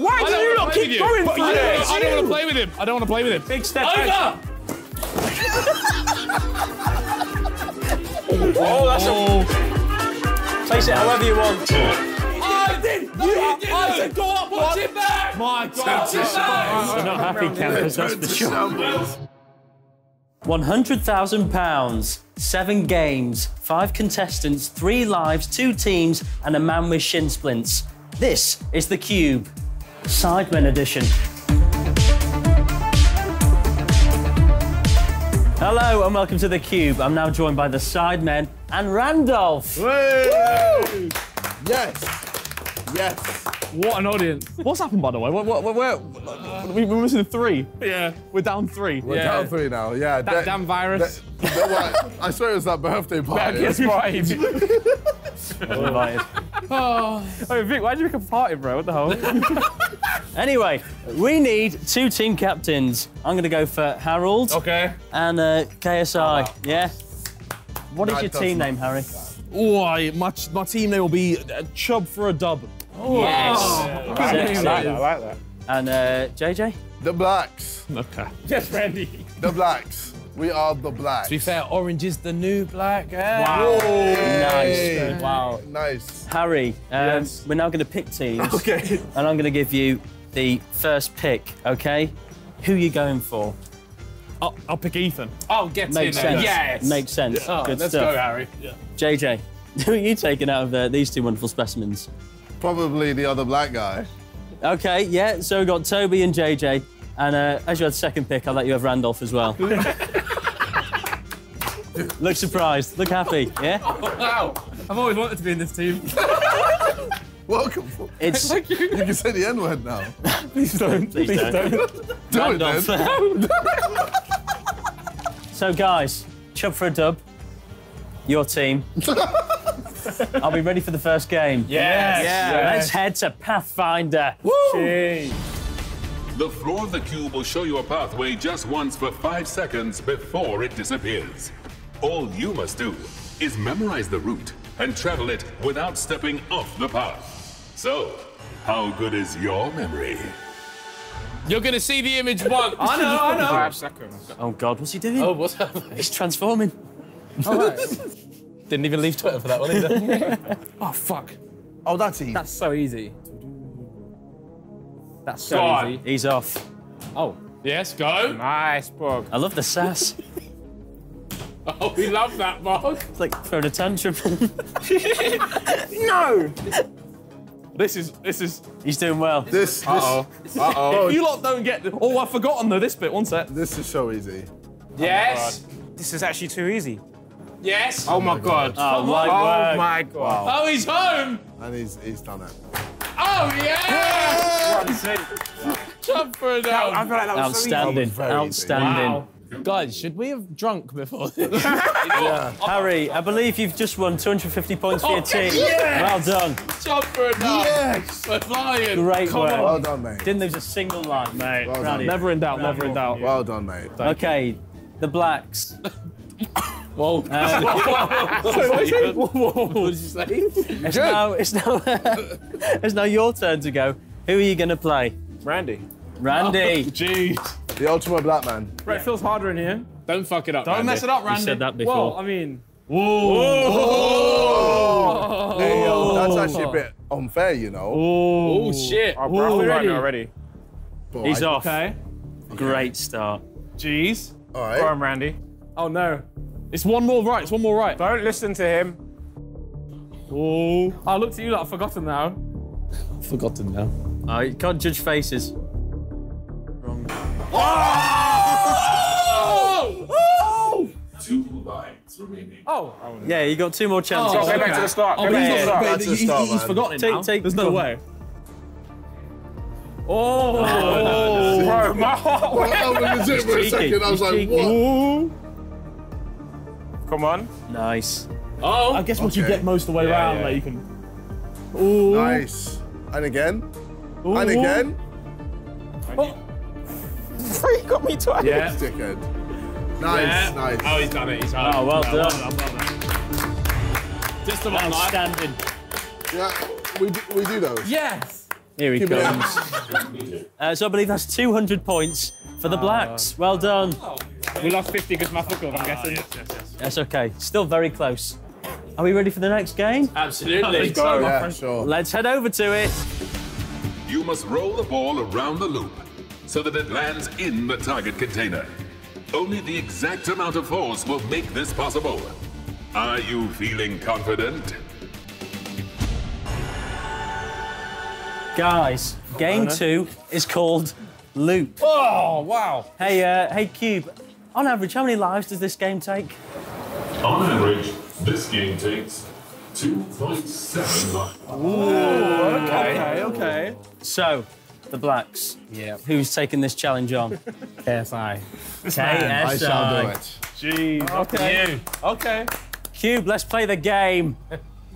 Why do you not keep going for this? I don't want to play with him. I don't want to play with him. Big step back. Oh, that's a... Place it however you want. I said go up, watch it back! My God! We're not happy campers, that's for sure. £100,000, 7 games, 5 contestants, 3 lives, 2 teams, and a man with shin splints. This is the Cube, Sidemen edition. Hello and welcome to the Cube. I'm now joined by the Sidemen and Randolph. Woo! Yes. Yes. What an audience. What's happened, by the way? We're missing 3. Yeah. We're down 3. We're down 3 now, yeah. That damn virus. That, I swear it was that birthday party. That's right. I was invited. Oh. Hey, Vic, why did you make a party, bro? What the hell? Anyway, we need 2 team captains. I'm going to go for Harold. Okay. And KSI. Oh, wow. Yeah? What is your team name, Harry? Oh, my team name will be Chub for a Dub. Oh, yes. Oh, I like that, I like that. And JJ? The Blacks. Okay. Yes, Randy. The Blacks. We are the Blacks. To be fair, orange is the new black. Yeah. Wow. Yay. Nice. Wow. Nice. Harry, yes. We're now going to pick teams. Okay. And I'm going to give you the first pick, okay? Who are you going for? I'll pick Ethan. Oh, get Makes in sense. Yes. Makes sense. Yeah. Oh, good let's stuff. Let's go, Harry. Yeah. JJ, who are you taking out of these 2 wonderful specimens? Probably the other black guy. Okay, yeah, so we've got Toby and JJ. And as you had the second pick, I'll let you have Randolph as well. Look surprised, look happy, yeah? Oh, wow, I've always wanted to be in this team. Welcome. It's... Thank you. You can say the N-word now. Please don't. Please don't. Do Randolph. It, then. So, guys, Chub for a Dub, your team. Are we ready for the first game? Yes. Yes. Let's head to Pathfinder. Woo! Jeez. The floor of the cube will show you a pathway just once for 5 seconds before it disappears. All you must do is memorize the route and travel it without stepping off the path. So, how good is your memory? You're gonna see the image once. I know. 5 seconds. Oh God, what's he doing? Oh, what's happening? He's transforming. All right. Didn't even leave Twitter for that one either. Oh fuck. Oh, that's easy. That's so easy. That's so easy. He's off. Oh. Yes, go. Nice, Bog. I love the sass. Oh, we love that, Mark. It's like throwing a tantrum. No! This is... He's doing well. This... Uh-oh. Uh-oh. You lot don't get... Oh, I've forgotten, though, this bit. One sec. This is so easy. Yes. Oh, this is actually too easy. Yes. Oh, my God. Oh, my God. Oh, my God. Wow. Oh, he's home. And he's done it. Oh, yeah! Jump for it out. I feel like that was outstanding. So easy. Outstanding. Wow. Guys, should we have drunk before this? Yeah. Harry, I believe you've just won 250 points for your team. Yes! Well done. Job for a dub. Yes! We're flying. Great work. Well done, mate. Didn't lose a single line, mate. Well done. Never in doubt, never in doubt. Well done, mate. Okay, the Blacks. Whoa. What did you say? It's now your turn to go. Who are you going to play? Randy. Jeez. The ultimate black man. Right, it feels harder in here. Don't fuck it up, Randy. Don't mess it up, Randy. You said that before. Well, I mean... Whoa! Hey, yo, that's actually a bit unfair, you know. Oh, shit. I'm already. Boy, he's off. Okay. Great start. Jeez. All right. Go on, Randy. Oh, no. It's one more right. It's one more right. Don't listen to him. Oh. I looked at you like I've forgotten now. I've forgotten now. You can't judge faces. Oh! Oh! 2 lines remaining. Oh. Yeah, you got 2 more chances. Go back to the start. He's forgotten it now. There's no way. Oh! Bro, my heart went. I was legit for a second. I was like, what? Come on. Nice. Oh! I guess once you get most of the way around, like, you can... Ooh. Nice. And again. Ooh. And again. Oh. He got me twice. Yeah. Dickhead. Nice, nice. Oh, he's done it. He's done it. Oh, well done. Just the one. Outstanding. Yeah, we do those. Yes. Here he comes. So I believe that's 200 points for the Blacks. Well done. We lost 50 because my fuck up, I'm guessing. Yes. That's OK. Still very close. Are we ready for the next game? Absolutely. Go, yeah, sure. Let's head over to it. You must roll the ball around the loop so that it lands in the target container. Only the exact amount of force will make this possible. Are you feeling confident? Guys, game two is called Loop. Oh, wow. Hey, hey, Cube, on average, how many lives does this game take? On average, this game takes 2.7 lives. Ooh, okay. So, the Blacks. Yeah. Who's taking this challenge on? KSI. KSI. I shall do it. Jeez. Okay. Okay. Cube, let's play the game.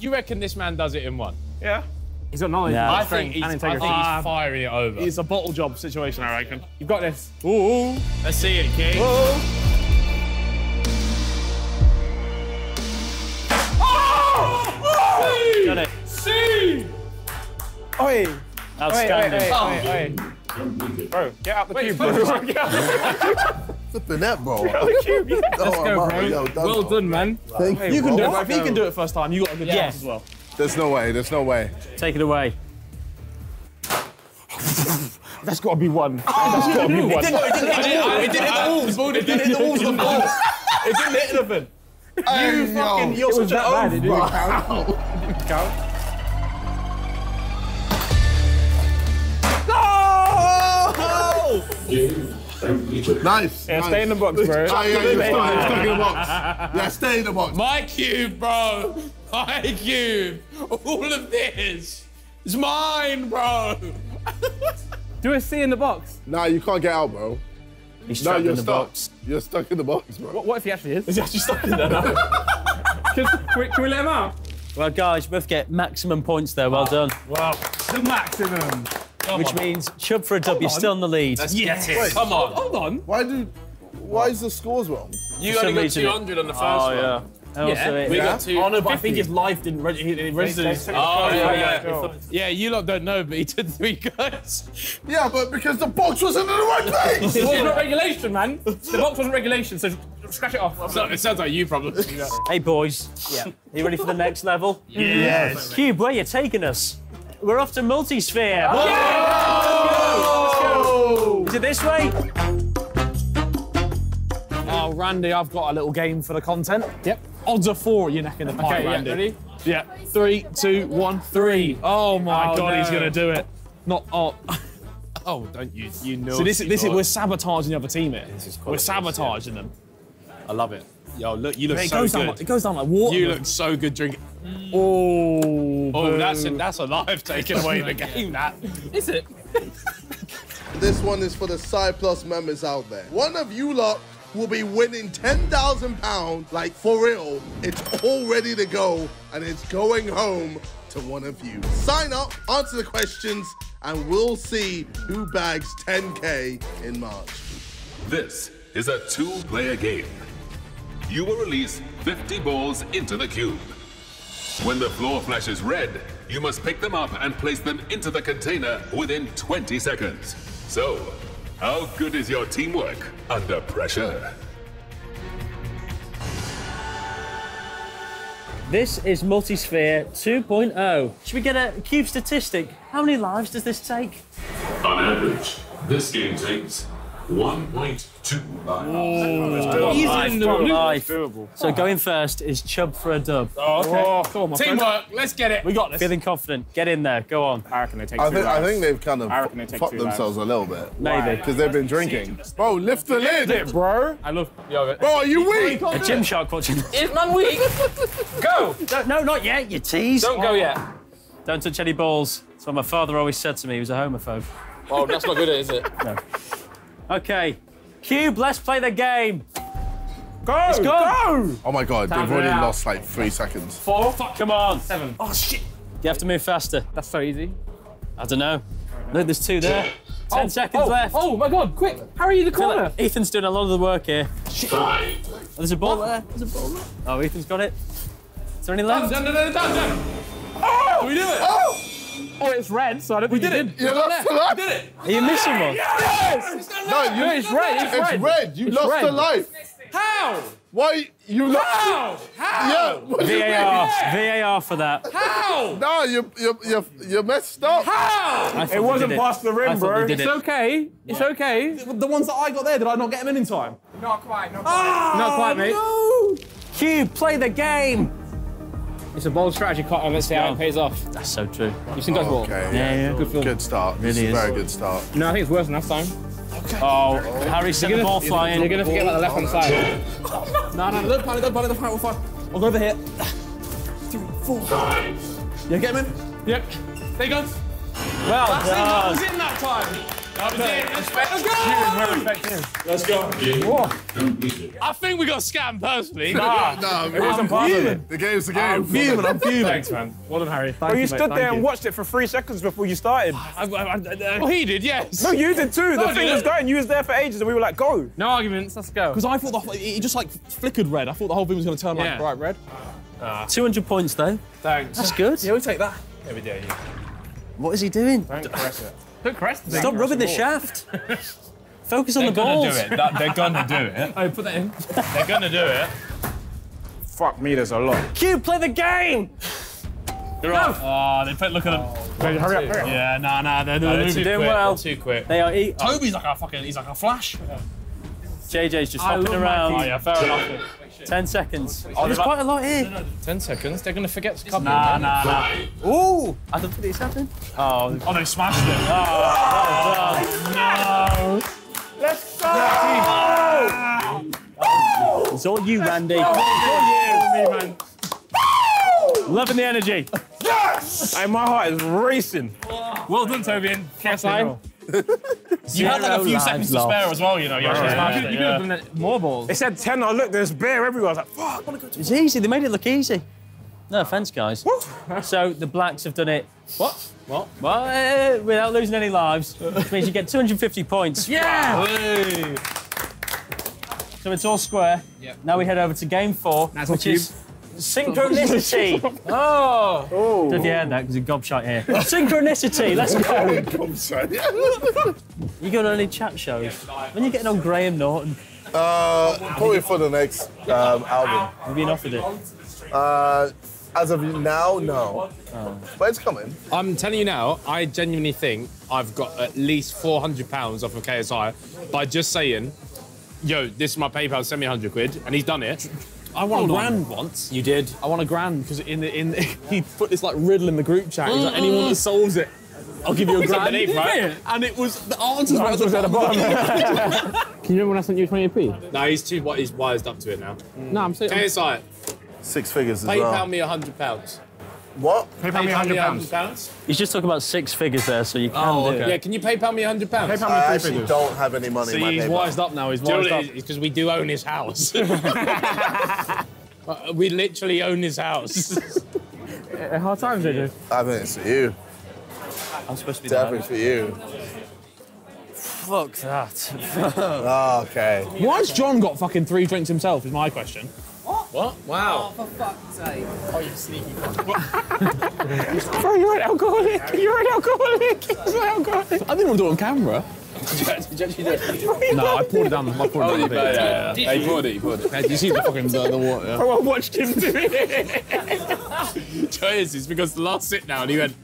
You reckon this man does it in one? Yeah. He's got knowledge. No. I think he's firing it over. It's a bottle job situation, I reckon. You've got this. Ooh. Let's see it, King. Ooh. Oh! C! Got it. C! Oi! Outstanding. Oi. Bro, get out the cube, bro. Get out the cube. Flipping that, bro. Get out the cube, yeah. Well done, man. Thank you. You can do it, bro. If he can do it first time, you got a good chance as well. There's no way, there's no way. Take it away. That's got to be one. That's got to be one. It didn't hit the walls. It didn't hit the walls of the ball. It didn't hit anything. You fucking, you're such an oaf. It didn't count. It didn't count. No! Nice. Yeah, nice. Stay in the box, bro. Stay in the box. Yeah, stay in the box. My cube, bro. My cube. All of this is mine, bro. Do a C in the box. Nah, you can't get out, bro. He's stuck in the box. You're stuck in the box, bro. What if he actually is? Is he actually stuck in there now? can we let him out? Well, guys, both get maximum points there. Well done. Wow. The maximum. Which means Chub for a Dub, you're still in the lead. Let's get it. Wait, come on. Hold on. Why is the scores wrong? You only got 200 on the first one. Yeah. We got 250. Oh, no, but I think his life didn't register. Yeah, you lot don't know, but he did 3 goes. Yeah, but because the box wasn't in the right place. It wasn't regulation, man. The box wasn't regulation, so scratch it off. So, it sounds like you probably. Hey, boys. Yeah. Are you ready for the next level? Yes. Cube, where are you taking us? We're off to Multisphere. Oh! Yeah, let's go. Is it this way? Oh, Randy, I've got a little game for the content. Yep. Odds are 4, you're neck in the pie, Randy. Yeah, ready? Yeah. 3, 2, 1, 3. Oh my God, no. He's gonna do it. Not oh, don't you? You know. So this is we're sabotaging the other team here. We're sabotaging them. I love it. Yo, look, you look so good. It goes down like water. You look so good drinking. Oh, that's a life taken away in the game, that. Is it? This one is for the Side Plus members out there. One of you lot will be winning £10,000, like, for real. It's all ready to go, and it's going home to one of you. Sign up, answer the questions, and we'll see who bags 10K in March. This is a 2-player game. You will release 50 balls into the cube. When the floor flashes red, you must pick them up and place them into the container within 20 seconds. So, how good is your teamwork under pressure? This is Multisphere 2.0. Should we get a cube statistic? How many lives does this take? On average, this game takes 1.2 lives. So going first is Chub for a Dub. Oh, okay. Oh, come on, teamwork, let's get it. We got this. Feeling confident. Get in there. Go on. I reckon they take 2 lives. I think they've kind of fucked themselves a little bit. Maybe. Because they've been drinking. Bro, lift the lid. Lift it, bro. I love yogurt. Bro, are you weak? A Gymshark watching. Is man weak? Go. No, not yet, you tease. Don't go yet. Don't touch any balls. That's what my father always said to me. He was a homophobe. Oh, that's not good, is it? No. Okay, Cube, let's play the game. Go! Oh my God, they've already lost like 3 seconds. 4, fuck, come on. 7. Oh shit! You have to move faster. That's so easy. I don't know. Look, there's 2 there. 10 seconds left. Oh my God, quick! Hurry in the corner. Ethan's doing a lot of the work here. Shit. Oh, there's a ball there. There's a ball there. Oh, Ethan's got it. Is there any left? No, no, no, no, no. Oh! Can we do it? Oh! Well, it's red, so I don't think you did it. You lost a life. Are you missing one? Yes! No, it's red. It's red. You lost a life. How? Why? You lost. How? How? Yeah, VAR for that. How? No, you messed up. How? It wasn't past the rim, bro. It's okay. It's okay. The ones that I got there, did I not get them in time? Not quite. Not quite. Oh, not quite, mate. No. Cube, play the game. It's a bold strategy, cut on. Let's see how it pays off. That's so true. You've seen guys ball. Okay, yeah. Good film. Good start. Really is. Very good start. No, I think it's worse than last time. Okay. Oh, Harry sent the ball flying. You're gonna forget about the left hand side. No, don't panic, don't panic. The fight will fly. I'll go over here. 3, 4, 5. Yeah, get him in. Yep. There you go. Well done. That was in that time. Let's go! I think we got scammed personally. Nah, it wasn't part of it. The game's the game. I'm fuming, I'm fuming. Thanks, man. Well done, Harry. Well, you stood there and watched it for 3 seconds before you started. Well, he did, yes. No, you did too. The thing was going, you was there for ages and we were like, go. No arguments, let's go. Because I thought it just like flickered red. I thought the whole thing was going to turn like bright red. 200 points though. Thanks. That's good. Yeah, we'll take that. Every day. What is he doing? Don't press it. Stop rubbing the shaft. Focus on the balls. They're gonna do it. They're gonna do it. Oh, put that in. They're gonna do it. Fuck me, there's a lot. Cube, play the game. You're right. Oh, they put. Look at them. Wait, hurry up, hurry up. Yeah, nah. They're too quick. Well. They're too quick. They are. Toby's like a fucking. He's like a flash. Yeah. JJ's just hopping around. Oh yeah, fair enough. 10 seconds. Oh, there's quite a lot here. No. 10 seconds. They're gonna forget a couple. Nah. Ooh! I don't think it's happening. Oh, they smashed it. Oh no. Let's go! Oh. It's all you, Randy. It's all you, me, man. Loving the energy. Yes! Hey, my heart is racing. Oh. Well done, Toby. KSI. You had like a few seconds to spare as well, you know. You actually smashed it. More balls. They said 10. I looked, there's beer everywhere. I was like, fuck. It's easy. They made it look easy. No offense, guys. So the Blacks have done it. Well, without losing any lives, which means you get 250 points. Yeah. Wow. So it's all square. Yep. Now we head over to game 4, which is Synchronicity. Oh! Did you hear that? Because a gobshite here. Synchronicity, let's go. You go to any chat shows. When are you getting on Graham Norton? Probably for the next album. Have you been offered it? As of now, no. Oh. But it's coming. I'm telling you now, I genuinely think I've got at least £400 off of KSI by just saying, yo, this is my PayPal, send me 100 quid, and he's done it. I won a grand once. You did. I won a grand because he put this like riddle in the group chat. He's like, anyone that solves it, I'll give you a grand. Right? And it was the answers were at the bottom. Can you remember when I sent you 20p? No, he's wised up to it now. No, I'm saying. KSI. 6 figures as well. PayPal me £100. What? PayPal me £100. He's just talking about 6 figures there, so you can do it. Yeah, can you PayPal me £100? PayPal me 3 figures. I actually don't have any money in my PayPal. He's wised up now, he's wised up. Because we do own his house. We literally own his house. Hard times, JJ. I mean, it's for you. I'm supposed to be there. It's for you. Fuck that. Okay. Why's John got fucking 3 drinks himself, is my question. What? Wow. Oh, for fuck's sake. Oh, you sneaky fuck. Bro, you're an alcoholic. You're an alcoholic. You're an alcoholic. I didn't want to do it on camera. Did you actually do it? No, I poured it down. I poured it down. Yeah. He poured it, Did you see the fucking water? Yeah. Oh, I watched him do it. It's because the last sit now and he went,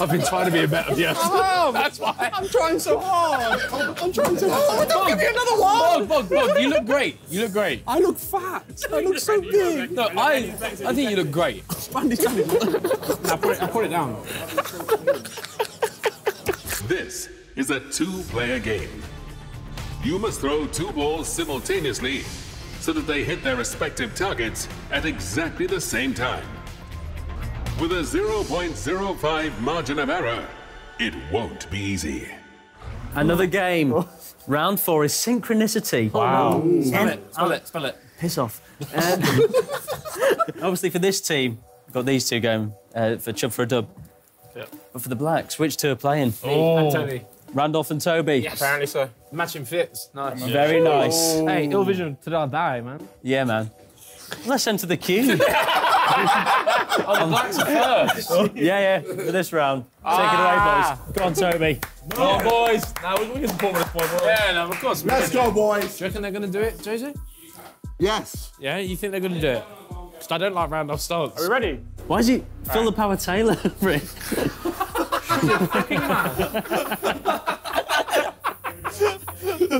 I've been trying to be a better guest. That's why. I'm trying so hard. I'm trying so hard. Don't give me another one. Bog, you look great. You look great. I look fat. I look so big. No, I think you look great. I put it down. This is a 2-player game. You must throw 2 balls simultaneously so that they hit their respective targets at exactly the same time. With a 0.05 margin of error, it won't be easy. Another game. Round 4 is Synchronicity. Wow. Spell it. Piss off. Obviously for this team, we've got these two going for Chub for a Dub. Yep. But for the Blacks, which two are playing? And Toby. Randolph and Toby. Yes. Apparently so. Matching fits. Nice. Yeah. Very nice. Hey, ill vision till I die, man. Yeah, man. Let's enter the queue. Oh, the Blacks are first. Yeah, yeah, for this round. Take it away, boys. Go on, Toby. Oh, boys. Now we can support this point, boys. Yeah, no, of course. Let's go, boys. Do you reckon they're going to do it, JJ? Yes. Yeah, you think they're going to do it? Because I don't like Randolph's stance. Are we ready? Why is he Phil the Power Taylor over it? Fucking man.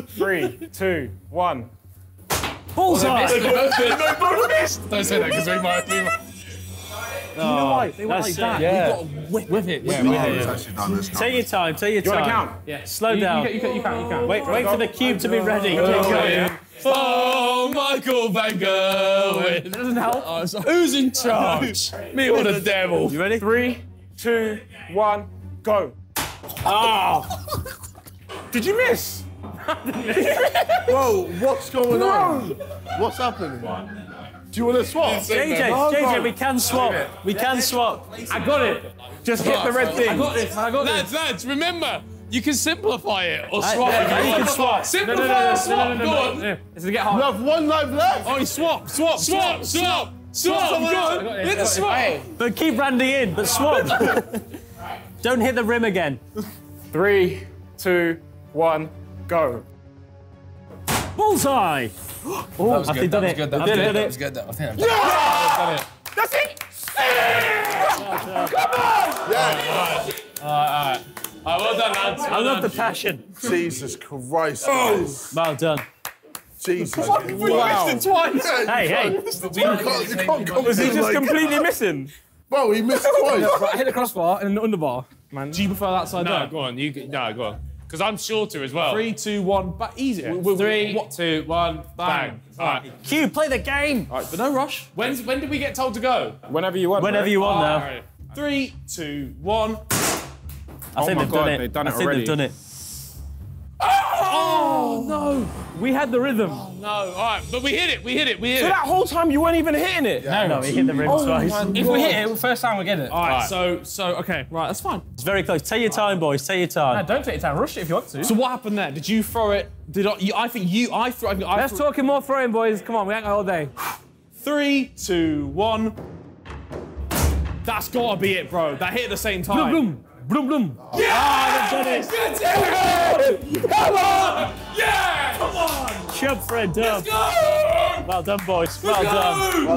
3, 2, 1. Bullseye! Don't say that because we might be. You know why? They went like that. Yeah. We've got to whip with it. Yeah, yeah. Take your time, take your time. You want to count? Yeah. Slow down. You can. Wait for the cube to be ready. Oh, Michael Van Gogh. That doesn't help. Oh, who's in charge? Me or the devil? You ready? 3, 2, 1, go. Oh! Did you miss? Whoa, what's going on? What's happening? Do you want to swap? JJ, we can swap. We can swap. I got it. Just hit the red thing. I got this. Lads, remember, you can simplify it or swap. You can swap. Simplify or swap. Go on. We have one life left. Oh, swap. Go on. Hit the swap. But keep Randy in, but swap. Don't hit the rim again. 3, 2, 1. Go. Bullseye! Oh, I think that's good. I think that's good. That's it! Yeah. Come on! Yeah. All right. Well done, lads. I love the passion. Jesus Christ. Oh. Well done. Jesus. We missed it twice. Hey. You can't was he just like completely missing? Well, he missed twice. Right, hit the crossbar and an underbar. Man, do you prefer that side? No, go on. Go on. Because I'm shorter as well. 3, 2, 1, but easier. 3, 2, 1, bang. All right. Q, play the game. All right, but no rush. When did we get told to go? Whenever you want. Whenever you want now. Right. 3, 2, 1. I think they've done it already. Oh no! We had the rhythm. Oh, no. All right, but we hit it. So that whole time you weren't even hitting it. No, we hit the rhythm twice. If we hit it, first time we get it. All right. So okay, that's fine. It's very close. Take your time, boys. Take your time. No, don't take your time. Rush it if you want to. So what happened there? Did you throw it? I think I threw. Let's talk in more throwing, boys. Come on, we ain't got all day. 3, 2, 1. That's gotta be it, bro. That hit at the same time. Boom. Bloom, bloom. Oh. Yeah! Oh, they've done it! Yes! Come on! Yeah! Come on! Chub for a Dub. Let's go! Well done, boys. Well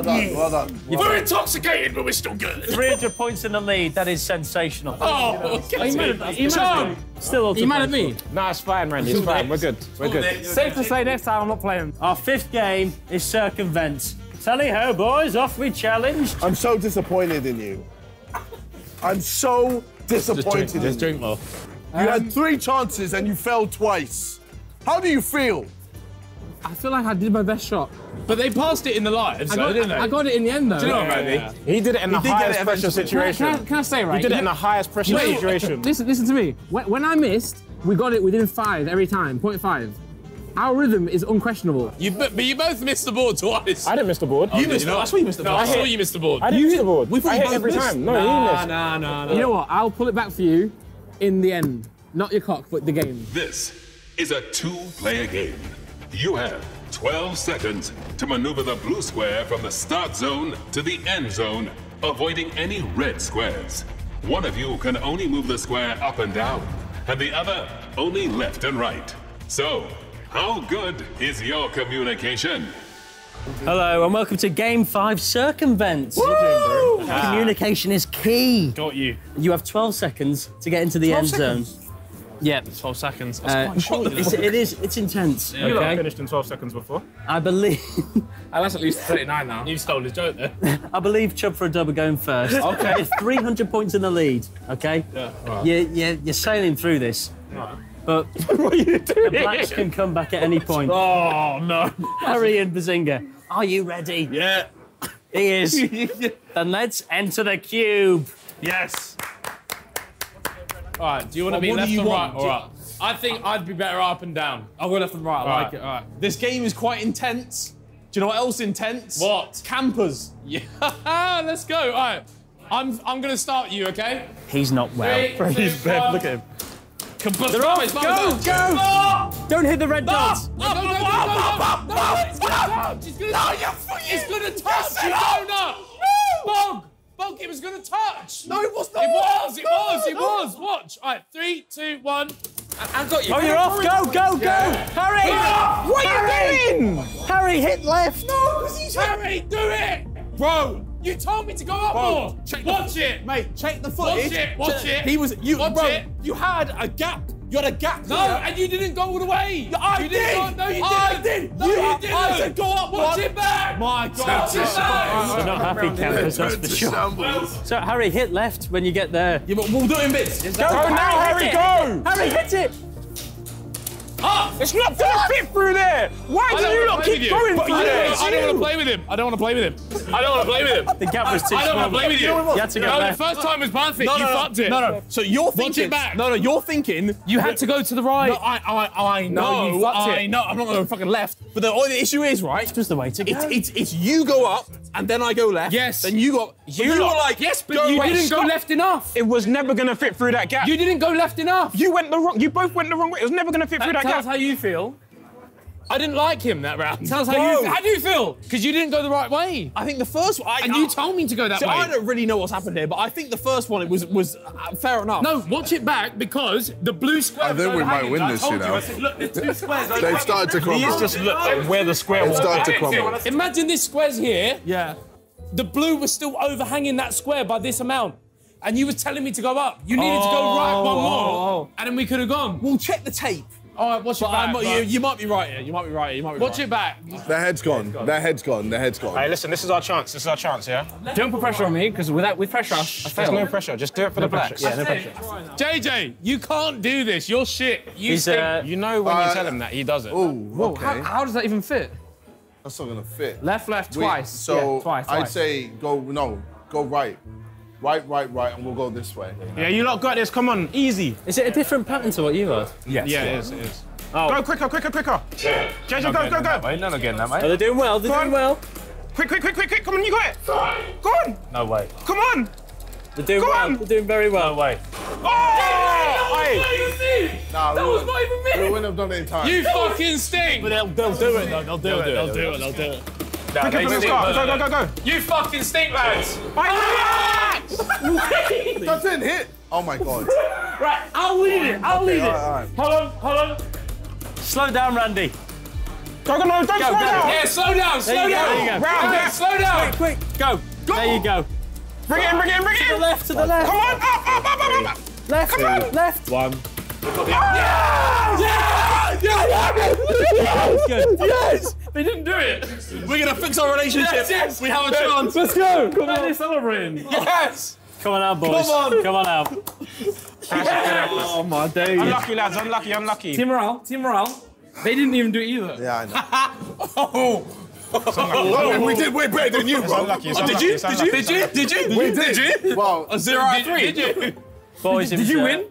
done. Well done. We're intoxicated, but we're still good. 300 points in the lead. That is sensational. Oh, Tom! Still, you mad at me? No, it's fine, Randy. It's fine. We're good. Safe to say next time I'm not playing. Our fifth game is Circumvent. Tally ho, boys. Off we challenge. I'm so disappointed in you. I'm so disappointed. Just drink more. You had 3 chances and you failed twice. How do you feel? I feel like I did my best shot. But they passed it in the live, didn't they? I got it in the end, though. Do you know what, Randy? Yeah. He did it in the highest pressure situation. Can I say, right? He did it in the highest pressure situation. Listen to me. When I missed, we got it within 5 every time, 0.5. Our rhythm is unquestionable. But you both missed the board twice. I didn't miss the board. Oh, you know? I saw you missed the board. No, I saw you missed the board. I didn't miss the board. We probably both every time. No, you missed. No. You know what? I'll pull it back for you in the end. Not your cock, but the game. This is a 2-player game. You have 12 seconds to maneuver the blue square from the start zone to the end zone, avoiding any red squares. One of you can only move the square up and down, and the other only left and right. So, how good is your communication? Hello and welcome to Game 5 Circumvent. Woo! Communication is key. Got you. You have 12 seconds to get into the end zone. Yeah. 12 seconds. That's quite short. It's intense. Yeah. Okay. You lot finished in 12 seconds before. I believe. That's at least 39 now. You stole his joke there. I believe Chub for a Dub are going first. Okay. It's 300 points in the lead. Okay. Yeah. Right. You're sailing through this. Right. But what are you doing? The Blacks can come back at any point. Oh, no. Harry and Behzinga, are you ready? Yeah. He is. Then let's enter the cube. Yes. All right, do you want to be left and right? All right. I think I'd be better up and down. I'll go left and right. I like it. All right. This game is quite intense. Do you know what else intense? What? Campers. Yeah. Let's go. All right. I'm going to start you, OK? He's not well. 3, 2, 1. Look at him. They're off. Go! Oh. Don't hit the red dots. No, it's gonna touch. It's gonna touch. You don't know. Bog! Bog, it was going to touch! No, it was not! It was! Watch! All right, 3, 2, 1. I got you. Oh, you're off! Go, go, go! Yeah. Harry! Yeah. What are you doing? Harry, hit left! No, because he's... Harry, do it! Bro! You told me to go up more. Watch it, mate. Check the footage. Watch it. He was you, watch bro. It. You had a gap. You had a gap. No, here. And you didn't go all the way. I did. No, you didn't. I did. No, you didn't. I said go up. Watch it back. My God. We're not happy campers. That's for sure. So Harry, hit left when you get there. Yeah, but we'll do it in bits. Go now, Harry. Go. Harry, hit it. Up. It's not going to fit through there. Why do you not keep going through there? I don't want to play with him. I don't want to play with him. I don't want to play with him. The gap was too small. I don't want to play with you. You had to go back. The first time was perfect. You fucked it. No. So you're thinking. Watch it back. No. You're thinking. You had to go to the right. No, I know. You fucked it. I know. I'm not going to fucking left. But the issue is, right? It's just the way to go. It's you go up and then I go left. Yes. Then you go. You were like yes, but you didn't go left enough. It was never going to fit through that gap. You didn't go left enough. You went the wrong. You both went the wrong way. It was never going to fit through that gap. That's how you feel. I didn't like him that round. Tell us how do you feel? Because you didn't go the right way. I think the first one... And you told me to go that way. I don't really know what's happened here, but I think the first one, it was fair enough. No, watch it back, because the blue square... I think we might win this, you know. I said, look, there's two squares. They've started to crumble. He's just looked where the square was. They've started to crumble. Imagine this square's here. Yeah. The blue was still overhanging that square by this amount. And you were telling me to go up. You needed to go right one more, and then we could have gone. Well, check the tape. All right, watch it back. You might be right here. Watch it back. Their head's gone. Their head's gone. Hey, listen, this is our chance. Yeah? Don't put pressure on me, because with pressure, I fail. There's no pressure. Just do it for the Blacks. Yeah, no pressure. JJ, you can't do this. You're shit. You know when you tell him that, he does it. Oh, okay. How does that even fit? That's not going to fit. Left, twice. So I'd say go right. Right, and we'll go this way. Yeah, you lot got this, come on, easy. Is it a different pattern to what you had? Yes. Yeah, it is. Oh. Go quicker. JJ, go. None are getting that, mate. Oh, they're doing well, Quick, come on, you got it. Go on. No way. Come on. They're doing well. They're doing very well. No way. That was not even me. We wouldn't have done it in time. You fucking stink. But they'll do it, though. They'll do it. No, go. You fucking stink, lads. That didn't hit. Oh, my God. Right, I'll lead it. Right. Hold on. Slow down, Randy. Don't slow down. Yeah, slow down. Slow down. Quick. Go. There you go. Bring it in. To the left. Come on, up. Left. Come on. Left. One. Yes! Yes! They didn't do it. We're going to fix our relationship. Yes. We have a chance. Let's go. Come on. Celebrating. Yes. Come on out, boys. Come on out. Yes. Oh, my days. Unlucky, lads. Unlucky. Team morale. They didn't even do it either. Yeah, I know. We did way better than you, bro. Did you? We did. Well, 0-3. Did you? Boys, did you win?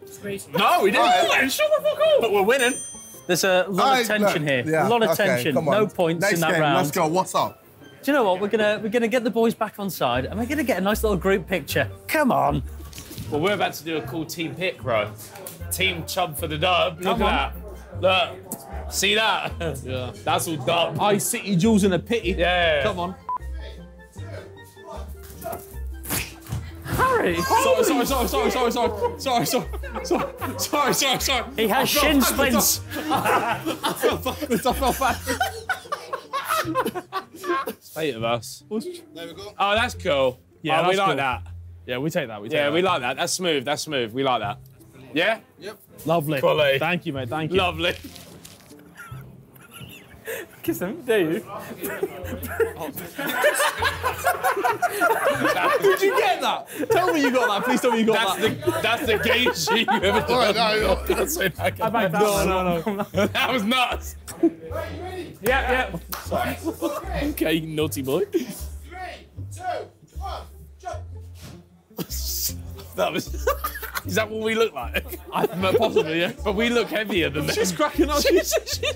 No, we didn't. Right. Shut the fuck up. But we're winning. There's a lot of tension here. Yeah, a lot of tension. No points in that round. Let's go. What's up? Do you know what? We're gonna get the boys back on side, and we're gonna get a nice little group picture. Come on. Well, we're about to do a cool team pick, bro. Team Chub for the Dub. Look at that. Look. See that? Yeah. That's all dub. I city jewels in a pity. Yeah. Come on. Harry! Sorry. He has shin splints. I felt bad. It's 8 of us. There we go. Oh, that's cool. Yeah, we like that. Yeah, we take that. We like that. That's smooth. We like that. Yeah? Yep. Lovely. Quality. Thank you, mate. Thank you. Lovely. Kiss him, dare you? Did you get that? Tell me you got that. Please tell me you got that. That's the game sheet you ever done. I can't say that. I backed that. No. That was nuts. Ready? Yep. Sorry. Okay, you naughty boy. 3, 2, 1, jump. That was. Is that what we look like? Possibly, yeah. But we look heavier than that. She's cracking up. She's busting.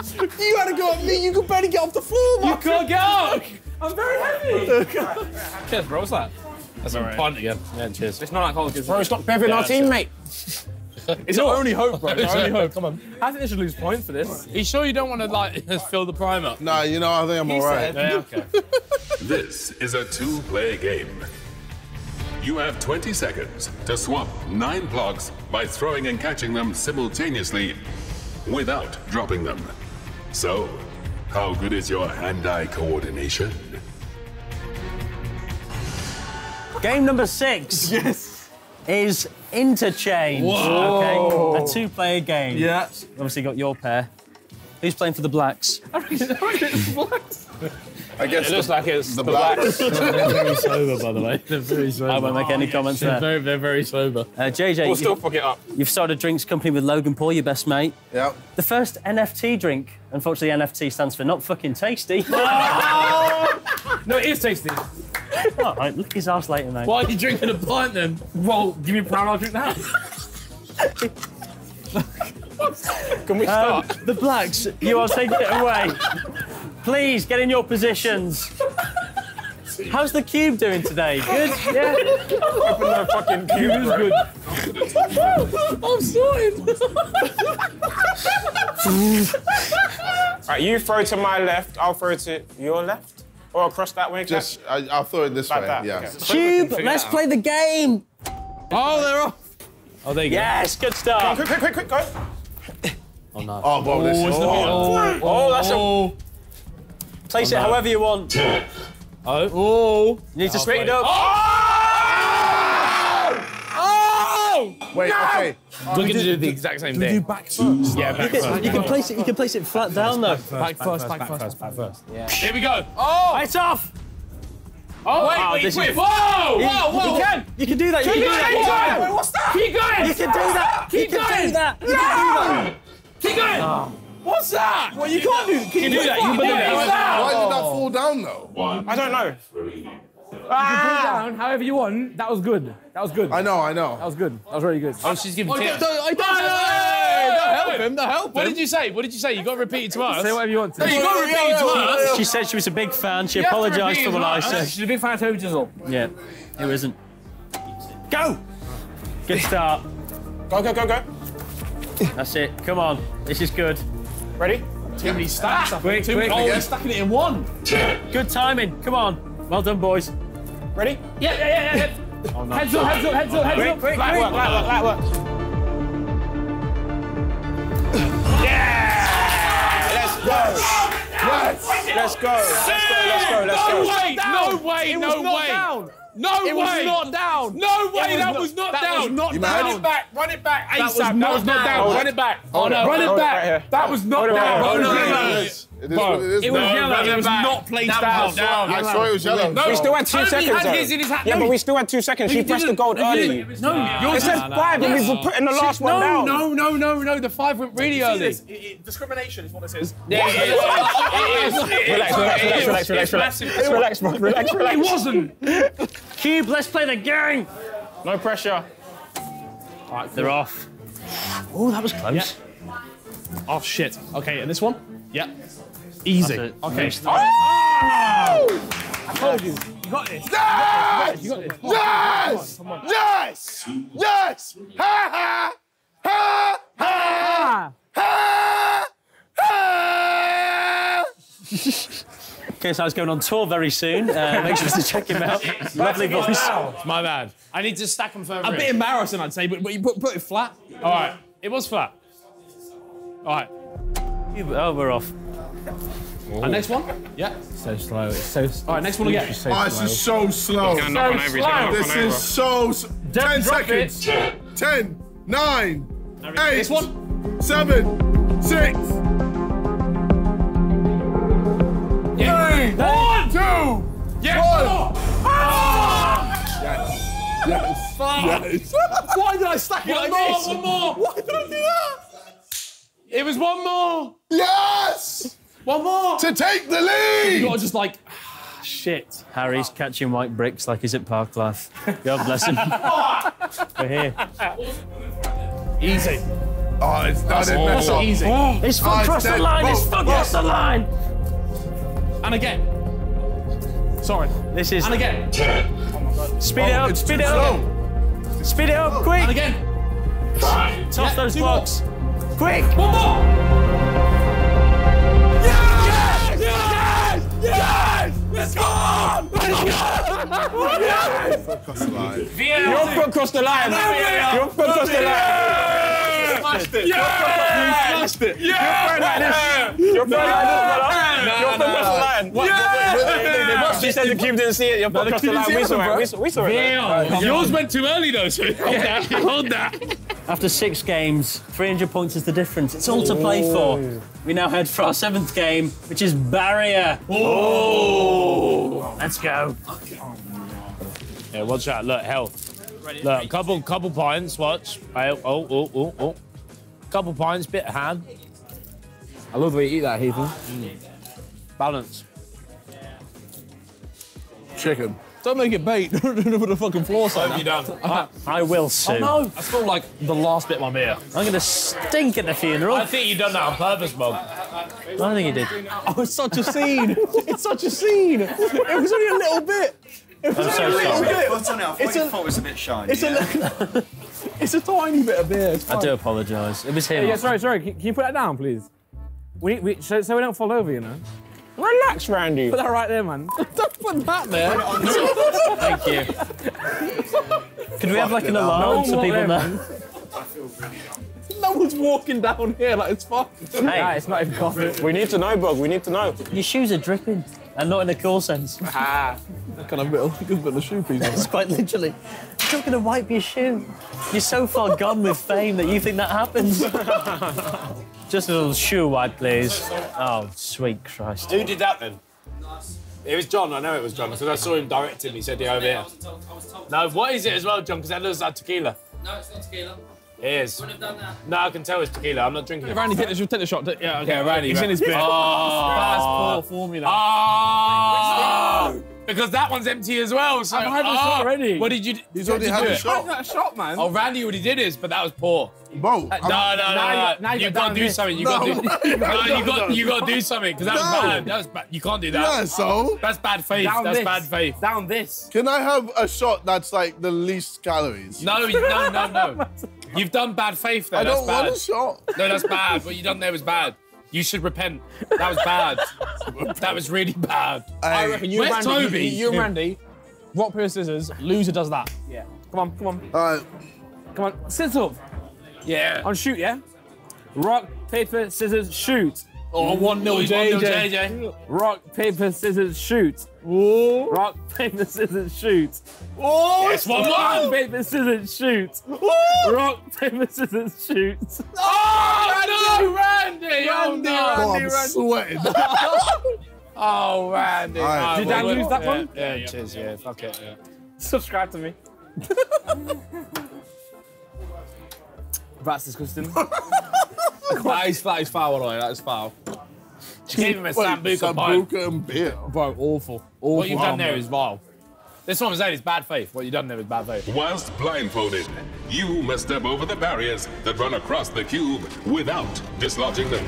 3, 2, 1, go. You had to go at me. You could barely get off the floor, man. You can't get up. I'm very heavy. Cheers, bro. What's that? That's all right. Fun again. Yeah, cheers. It's not alcoholic. Bro, stop bevving our teammate. It's our only hope, bro. It's our only hope. Come on. I think they should lose points for this. Are you sure you don't want to, like, fill the primer? No, you know, I think I'm all right. Yeah, okay. This is a two-player game. You have 20 seconds to swap 9 blocks by throwing and catching them simultaneously without dropping them. So, how good is your hand-eye coordination? Game number 6. Yes. Is Interchange. Whoa. Okay, a two-player game. Yeah. Obviously got your pair. Who's playing for the Blacks? I reckon it's the Blacks. I guess it looks like it's the Blacks. They're very sober, by the way. They're very sober. I won't make any comments there. They're very sober. JJ, we'll still fuck it up. You've started a drinks company with Logan Paul, your best mate. Yeah. The first NFT drink. Unfortunately, NFT stands for not fucking tasty. No, it is tasty. All right, look his ass later, mate. Why are you drinking a pint then? Well, give me a pound, I'll drink that. Can we start? The Blacks, you are taking it away. Please get in your positions. How's the cube doing today? Good? Yeah? Open the fucking cube. It was good. I'm sorted. All right, you throw to my left, I'll throw to your left. Or across that way? Just, I'll throw it this way, yeah. Okay. Cube, let's play the game. Oh, they're off. Oh, there you go. Yes, good stuff. Quick, quick, quick, quick, go. Oh, no. Oh, bro, this is... Oh, that's a... Place it however you want. Oh. Oh. You need to straighten it up. Oh! Oh! Wait, okay. We're going to do the exact same thing. Do back first? Yeah, back first. You can place it flat down, though. Back first, back first, back first. Here we go. Oh! It's off! Oh, wait, wait, wait. Whoa! Whoa, whoa! You can do that. You can do that. What's that? Keep going! You can do that. Keep going! You can do that. You can do that. Keep going! What's that? Well, you can't do that. Can you do that? You can do that. Why did that fall down, though? I don't know. Ah! You can put it down however you want. That was good. That was good. I know, I know. That was good. That was really good. Oh, she's giving tips. Don't help him, don't help him. What did you say? What did you say? You got to repeat it to us. Say whatever you want to. No, you got to repeat it to us. She said she was a big fan. She apologised for what I said. She's a big fan of Toby Jizzle. Yeah, who isn't? Go! Good start. Go, go, go, go. That's it. Come on. This is good. Ready? Too many stacks. Quick, quick. Oh, he's stacking it in one. Good timing. Come on. Well done, boys. Ready? Yeah, yeah, yeah, yeah. Oh, no. Heads up, heads up, heads up, heads up. Light work, light work, light work. Yeah! Let's go. Let's go. Let's go, let's go. No way, no way, no way. No way. It was not down. No way, that was not down. Run it back, run it back. ASAP, that was not down. Run it back. Oh, no. Run it back. That was not down. Oh, no. It is what it is. It was yellow. It was not placed down. I saw it was yellow. No, we still had 2 seconds. Yeah, but we still had 2 seconds. She pressed the gold early. No, it said 5, and we were putting the last one down. No, no, no, no. The 5 went really early. Discrimination is what this is. It is. Relax, relax, relax, relax. Relax, relax, relax. It wasn't. Cube, let's play the game. No pressure. All right, they're off. Oh, that was close. Oh shit. Okay, and this one? Yeah. Easy. Okay. Oh! I told you. You got this. Yes! You got this. Yes! Yes! Yes! Ha ha! Ha ha! Ha ha! KSI's going on tour very soon. Make sure to check him out. Lovely voice. It's my bad. I need to stack him further. A bit embarrassing, I'd say, but you put it flat. All right. It was flat. All right. Oh, we're off. Ooh. And next one? Yeah. So slow. It's so slow. All right, next one again. So this is so slow. It's so slow. This is so... 10 seconds. 10, 9, 8, 7, 6... Yeah. 3, 1, 2... Yes! One. Ah! Yes. Yes. Yes. Yes. Why did I stack it like this? One more. Why did I do that? It was one more! Yes! One more! To take the lead! You got to just like, ah, shit. Harry's catching white bricks like he's at Park Life. God bless him. We're here. Easy. Oh, it's not easy. Oh. It's full cross the line! It's full cross the line! And again. Sorry. This is... And again. Oh my God. Speed it up, speed it up! Speed it up, quick! And again. Toss those blocks. Quick! One more! Yes! Yes! Yes! Yes! Yes! Let's go! Yes! You're across the line. You're across the line. You're across the line. You smashed it. You smashed it. You're like this. You're across the line. She said the cube didn't see it. You're across the line. We saw it. We saw it. Yours went too early though. Hold that. After 6 games, 300 points is the difference. It's all to play for. We now head for our 7th game, which is Barrier. Oh! Let's go. Yeah, watch out. Look, health. Look, couple points. Watch. Oh. Couple points. Bit of ham. I love the way you eat that, Ethan. Balance. Chicken. Don't make it bait. Don't put a fucking floor so you don't. I will soon. Oh, no. I feel like the last bit of my beer. I'm going to stink at the funeral. I think you've done that on purpose, Bob. I don't think you did. Oh, it's such a scene. It's such a scene. It was only a little bit. It was only a little bit. Well, I thought it was a bit shiny. It's a tiny bit of beer. I do apologise. It was him. Yeah, sorry. Can you put that down, please? So we don't fall over, you know? Relax, Randy. Put that right there, man. Don't put that there. Thank you. Could we have like an alarm so people know? I feel pretty young. No one's walking down here like it's fine. Hey, nah, it's not even coffee. We need to know, Bog. We need to know. Your shoes are dripping, and not in a cool sense. Ah, can I put the shoe piece on? It's quite literally. You're not gonna wipe your shoe. You're so far gone with fame that you think that happens. Just a little shoe wipe, please. Oh, sweet Christ. Who did that then? It was John, I know it was John, because I saw him directing, he said, yeah, over here. No, what is it as well, John, because that looks like tequila. No, it's not tequila. It is. Wouldn't have done that. No, I can tell it's tequila, I'm not drinking it. Randy, take the shot. Yeah, okay, Randy. He's in his beer. Oh, that's poor formula. Oh! Because that one's empty as well, so... I've had a shot already. What did you do? He's already had a shot. I had a shot, man. Oh, Randy already did his, but that was poor. Bro. No. You've got to do something. You've got to do something, because that was bad. That was bad. You can't do that. Yeah, so? That's bad faith. That's bad faith. Down this. Can I have a shot that's, like, the least calories? No. You've done bad faith, though. I don't want a shot. No, that's bad. What you done there was bad. You should repent. That was bad. That was really bad. I reckon you, Randy, Toby? You Randy, rock, paper, scissors, loser does that. Yeah. Come on. All right. Come on, sit up. Yeah. On shoot, yeah? Rock, paper, scissors, shoot. Oh, 1-0, JJ. Rock, paper, scissors, shoot. Ooh. Rock, paper, scissors, shoot. Oh, yes, 1-1. Rock, paper, scissors, shoot. Ooh. Rock, paper, scissors, shoot. Oh, Randy! Oh, I'm sweating. Oh, Randy. Right. Did Dan lose that one? Yeah, cheers, yeah. Fuck it, yeah. Subscribe to me. That's disgusting. That is foul, right? That is foul. She gave him a sambuca and beer. Bro, awful. What you've done there is vile. This one was saying is bad faith. What you've done there is bad faith. Whilst blindfolded, you must step over the barriers that run across the cube without dislodging them.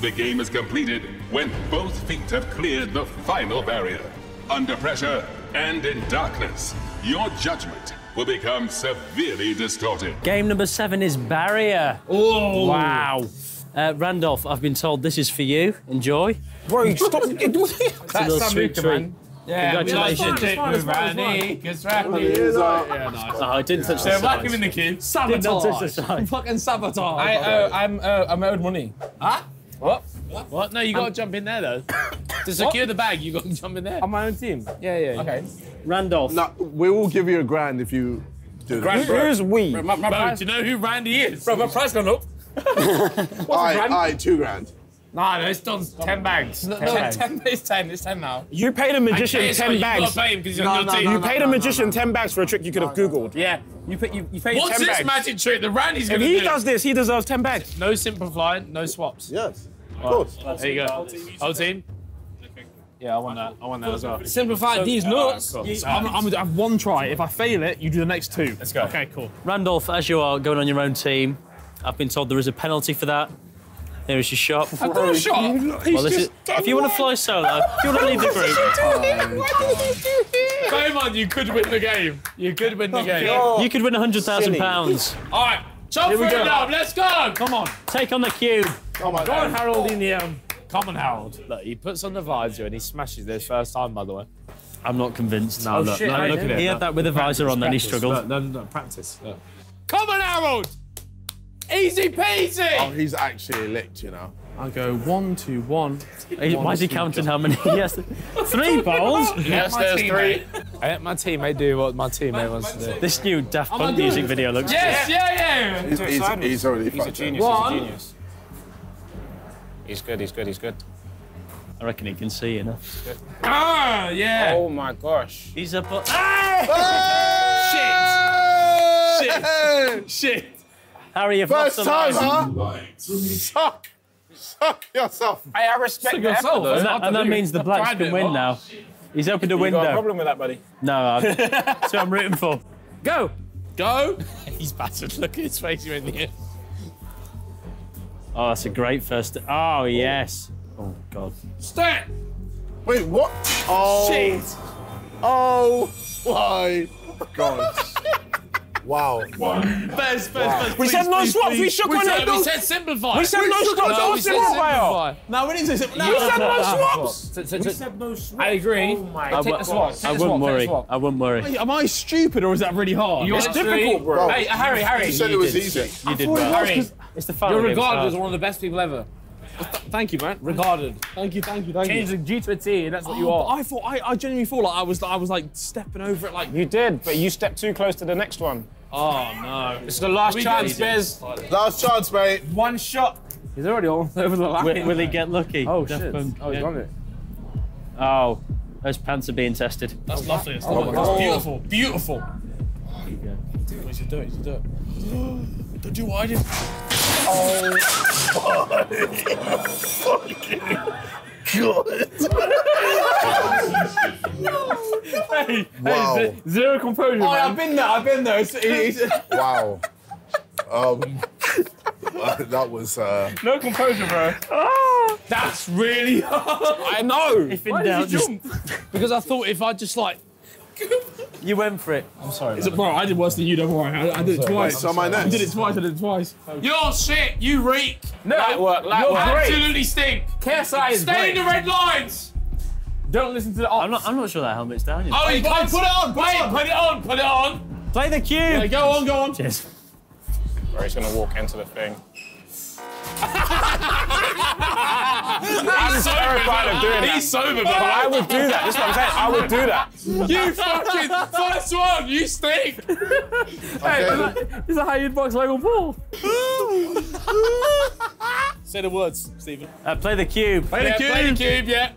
The game is completed when both feet have cleared the final barrier. Under pressure and in darkness, your judgment will become severely distorted. Game number 7 is Barrier. Oh! Wow. Randolph, I've been told this is for you. Enjoy. Bro, stop. That's a sweet treat. Yeah, congratulations. I didn't touch the side. Back him in the queue. Sabotage. Fucking sabotage. I'm owed money. Huh? What? No, you got to jump in there, though. To secure the bag, you got to jump in there. On my own team? Yeah. Okay. Randolph. No, we will give you £1 if you do that. Who's we? Bro, do you know who Randy is? Bro, my price gone up. Aye, £2,000. No, it's done 10 bags. It's 10 now. You paid a magician 10 bags. You paid a magician 10 bags for a trick you could have Googled. Yeah. You paid 10 bags. What's this magic trick that Randy's going to do? If he does this, he deserves 10 bags. No simplifying, no swaps. Yes. Of course. There you go. Whole team? Yeah, I want that as well. Simplify these nuts. Cool. I'm going to have 1 try. If I fail it, you do the next 2. Let's go. Okay, cool. Randolph, as you are going on your own team, I've been told there is a penalty for that. There is your shot. I've got a shot. Well, if you want to fly solo, if you want to leave the group. Why did you do it? Come on, you could win the game. You could win the game. You could win £100,000. All right, Chub for a Dub, let's go! Come on, take on the cube. Come on, Harold in the Come on, Harold. Look, he puts on the visor and he smashes this first time, by the way. I'm not convinced. No, look, no, look at it. He had that with a visor on, then he struggled. No, no, no, practice. Look. Come on, Harold! Easy peasy! Oh, he's actually licked, you know. I go 1, 2, 1. Why is he counting how many? Yes, 3 bowls. Yes, there's 3. I let my teammate do what my teammate wants to do. This new Daft Punk music video looks. Yes, yeah, yeah. He's already fucked. He's a genius. He's a genius. He's good. He's good. He's good. I reckon he can see enough. Ah, yeah. Oh my gosh. He's a butt. Shit. Shit. Shit. Harry, you've lost some. First time, huh? Suck. Suck yourself. I respect yourself, though. And that means the Blacks can win now. He's opened a window. You got a problem with that, buddy? No, that's what I'm rooting for. Go. Go. He's battered. Look at his face. You're in the end. Oh, that's a great first. Oh, yes. Oh, God. Stay. Wait, what? Oh. Shit. Oh, my God. Wow. First. We said no swaps, we shook on it. We said simplify. We said no swaps, don't simplify. No, we didn't say simplify. You said no swaps. We said no swaps. I agree. Oh my God. Take the swap. I wouldn't worry. I wouldn't worry. Am I stupid or is that really hard? It's difficult, bro. Hey, Harry. You said it was easy. You did well. It's the final game. You're regarded as one of the best people ever. Thank you, man. Regarded. Thank you. Change the G to a T, and that's what you are. I thought I genuinely thought like I was like stepping over it, like you did, but you stepped too close to the next one. Oh no! It's the last chance, Bez. Last chance, mate. One shot. He's already all over the line. Will he get lucky? Oh shit! Oh, he's on it. Oh, those pants are being tested. That's lovely. That's beautiful. Beautiful. Yeah. We should do it. Don't do what I did. Oh, fucking God. Wow. Hey, zero composure, man. I've been there. Wow. That was... No composure, bro. That's really hard. I know. Why did you jump? Because I thought if I just, like... You went for it. I'm sorry. Is it, bro, I did worse than you, don't worry. I did it twice. I did it twice. You're shit. You reek. No, you're absolutely stink. KSI is Stay in the red lines. Don't listen to the odds. I'm not sure that helmet's down yet. Oh, you can't put it on. Put it on. Play the cue. Yeah, go on. Cheers. Bro, he's going to walk into the thing. He's so terrified of doing that. He's sober, but I would do that. That's what I'm saying. I would do that. You fucking first one. You stink. Hey, is that how you'd box Logan Paul? Say the words, Stephen. Play the cube. Play the cube. Yeah.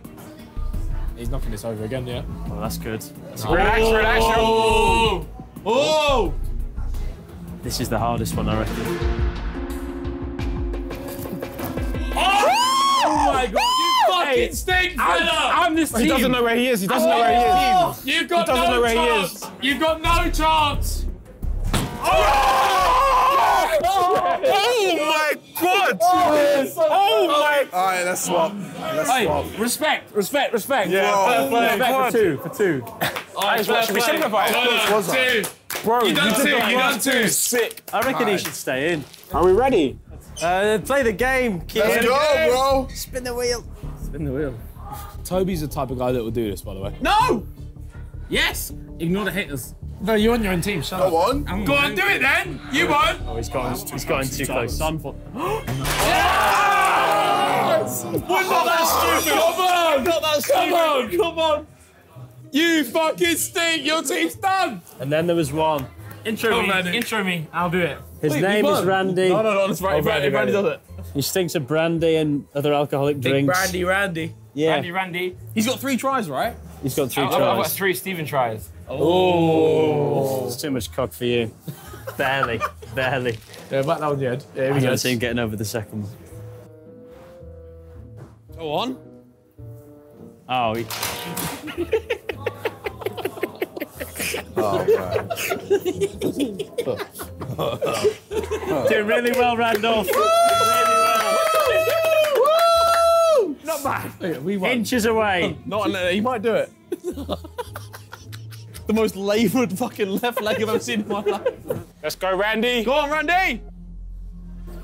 He's knocking this over again. Yeah. Oh, that's good. Relax. Oh. This is the hardest one, I reckon. Oh my God, you fucking stink, fella! I'm this team. He doesn't know where he is. He doesn't know where he is. He doesn't know where he is. You've got no chance. Oh my God! Oh my! All right, let's swap. Respect. Yeah. Oh my God. For two. I should be simplified. Two. Bro, you done two. Sick. I reckon he should stay in. Are we ready? Play the game, kid. Let's go, bro. Spin the wheel. Toby's the type of guy that will do this, by the way. No! Yes! Ignore the haters. No, you're on your own team, shut up. Go on, do it then! You won! Oh, he's gotten too close. Yes! We're not that stupid! Come on! You fucking stink! Your team's done! And then there was one. Intro me. I'll do it. His name is Randy. No, it's Randy does it. He stinks of brandy and other alcoholic drinks. Randy. Yeah. Randy. He's got 3 tries, right? He's got 3 tries. I've got 3 Stephen tries. Oh. It's too much cock for you. Barely. Yeah, back that one, Jed. Yeah, I don't see him getting over the second one. Go on. Oh, Oh, man. Doing really well, Randolph. Really well. Woo! Not bad. We won. Inches away. He might do it. The most laboured fucking left leg I've ever seen in my life. Let's go, Randy. Go on, Randy.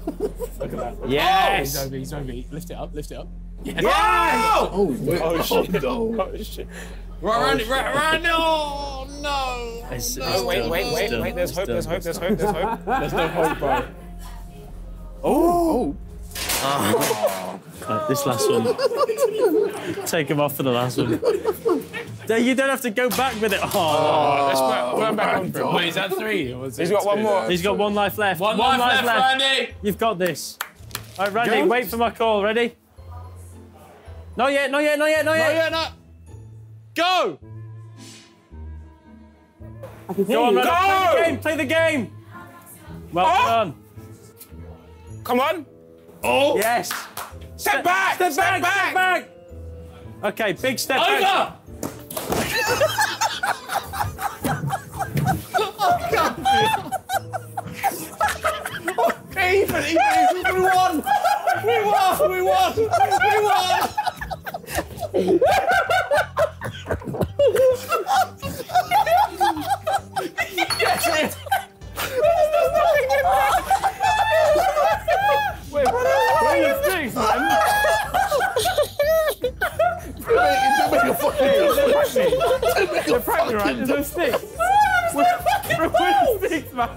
Look at that. Yes! Oh, he's over me. Lift it up, lift it up. Yes! Wow! Oh, oh, shit. Oh, shit. Right, right, no! No! No, wait, there's hope, there's hope, there's hope, there's hope. There's no hope, bro. Oh! Oh. God, this last one. Take him off for the last one. You don't have to go back with it. Oh, let's back on for it. Wait, is that three? Or is He's got two? One more. He's got one life left. One life left, Randy. You've got this. All right, Randy, wait for my call. Ready? Not yet, not yet, not yet, not yet. Go! Go on, Randy. Play the game, play the game. Well done. Come on. Oh! Yes! Step back! Step back! Step back! Okay, big step back. Oh, God! Okay, even! We won! We won! We won! We won! Get it! There's nothing in there! Wait, what are you doing, man? Don't make a fucking stick. They're pregnant, right? There's no sticks. We're sticks, man.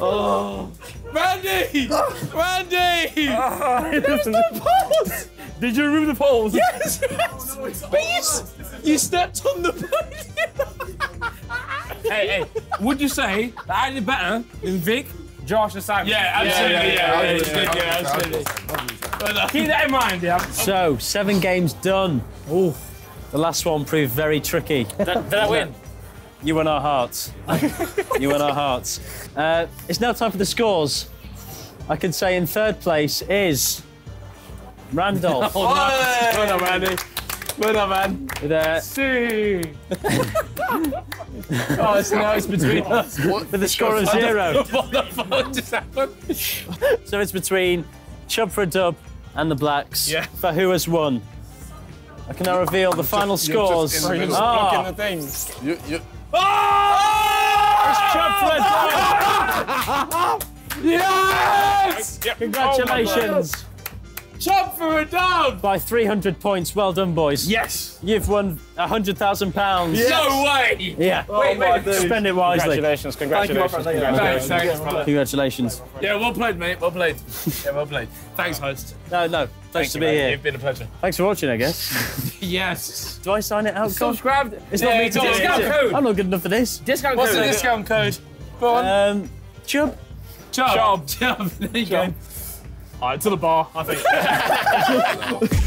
Oh. Randy! Randy! There's no poles! Did you remove the poles? Yes! Yes. Oh, no, but you stepped on the pole! Hey, would you say that I did better than Vic? Josh and Simon. Yeah, absolutely. Yeah, absolutely. Keep that in mind, yeah. So, 7 games done. Ooh. The last one proved very tricky. Did I win? You won our hearts. You won our hearts. It's now time for the scores. I can say in third place is Randolph. Well done, Randy. Well done, man. See. Oh, it's now it's between us. With a score of 0. What the fuck just happened? So it's between Chub for a Dub and the Blacks for who has won. I can now reveal the final scores. You're just blocking the things. It's Chub for a Dub! Yes! Congratulations. Chub for a Dub! By 300 points. Well done, boys. Yes. You've won £100,000. Yes. No way! Yeah. Oh, wait, spend it wisely. Congratulations. Congratulations. Thanks, congratulations. Yeah, well played, mate. Well played. Yeah, well played. Thanks, host. No. Thanks to be here. It's been a pleasure. Thanks for watching, I guess. Yes. Do I sign it out? Subscribe. It's not me. Discount code. I'm not good enough for this. Discount code. What's the discount code? Go on. Chub. Chub. There you go. All right, to the bar, I think.